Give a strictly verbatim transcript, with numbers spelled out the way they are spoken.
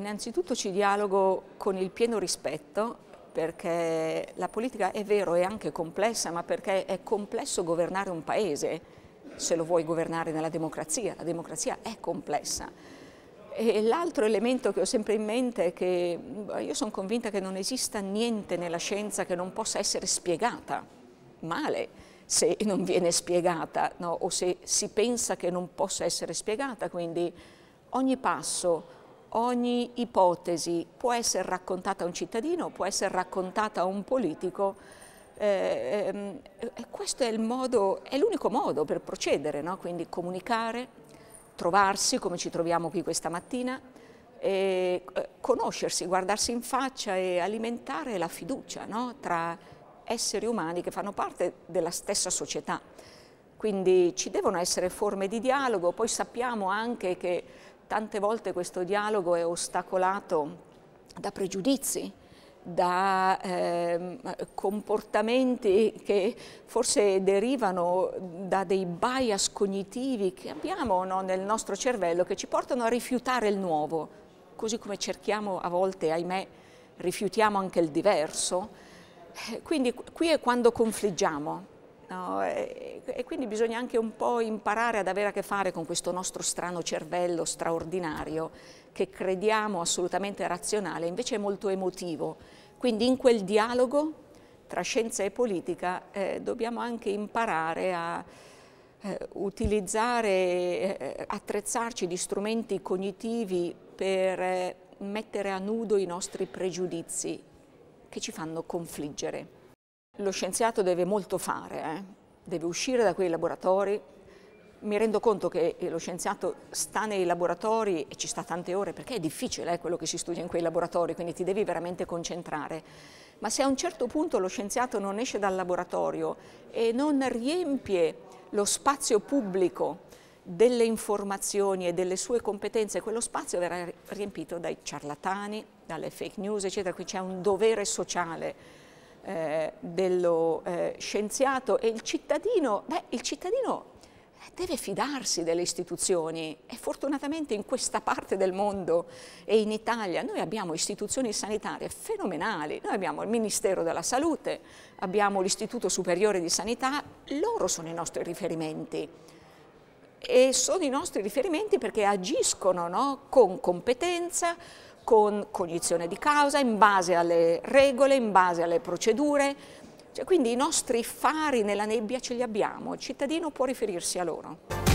innanzitutto ci dialogo con il pieno rispetto, perché la politica è vero, è anche complessa, ma perché è complesso governare un paese, se lo vuoi governare nella democrazia, la democrazia è complessa. E l'altro elemento che ho sempre in mente è che io sono convinta che non esista niente nella scienza che non possa essere spiegata male, se non viene spiegata, no? O se si pensa che non possa essere spiegata, quindi ogni passo, ogni ipotesi può essere raccontata a un cittadino, può essere raccontata a un politico, eh, e questo è il modo, è l'unico modo per procedere, no? Quindi comunicare, trovarsi come ci troviamo qui questa mattina, e, eh, conoscersi, guardarsi in faccia e alimentare la fiducia, no? Tra esseri umani che fanno parte della stessa società. Quindi ci devono essere forme di dialogo, poi sappiamo anche che tante volte questo dialogo è ostacolato da pregiudizi, da eh, comportamenti che forse derivano da dei bias cognitivi che abbiamo, no, nel nostro cervello, che ci portano a rifiutare il nuovo, così come cerchiamo a volte, ahimè, rifiutiamo anche il diverso. Quindi qui è quando confliggiamo, no? e, e quindi bisogna anche un po' imparare ad avere a che fare con questo nostro strano cervello straordinario che crediamo assolutamente razionale, invece è molto emotivo. Quindi in quel dialogo tra scienza e politica eh, dobbiamo anche imparare a eh, utilizzare, eh, attrezzarci di strumenti cognitivi per eh, mettere a nudo i nostri pregiudizi che ci fanno confliggere. Lo scienziato deve molto fare, eh? Deve uscire da quei laboratori. Mi rendo conto che lo scienziato sta nei laboratori e ci sta tante ore, perché è difficile eh, quello che si studia in quei laboratori, quindi ti devi veramente concentrare. Ma se a un certo punto lo scienziato non esce dal laboratorio e non riempie lo spazio pubblico delle informazioni e delle sue competenze, quello spazio verrà riempito dai ciarlatani, dalle fake news, eccetera. Qui c'è un dovere sociale eh, dello eh, scienziato, e il cittadino, beh, il cittadino deve fidarsi delle istituzioni, e fortunatamente in questa parte del mondo e in Italia noi abbiamo istituzioni sanitarie fenomenali, noi abbiamo il Ministero della Salute, abbiamo l'Istituto Superiore di Sanità, loro sono i nostri riferimenti. E sono i nostri riferimenti perché agiscono, no? Con competenza, con cognizione di causa, in base alle regole, in base alle procedure. Cioè, quindi i nostri fari nella nebbia ce li abbiamo, il cittadino può riferirsi a loro.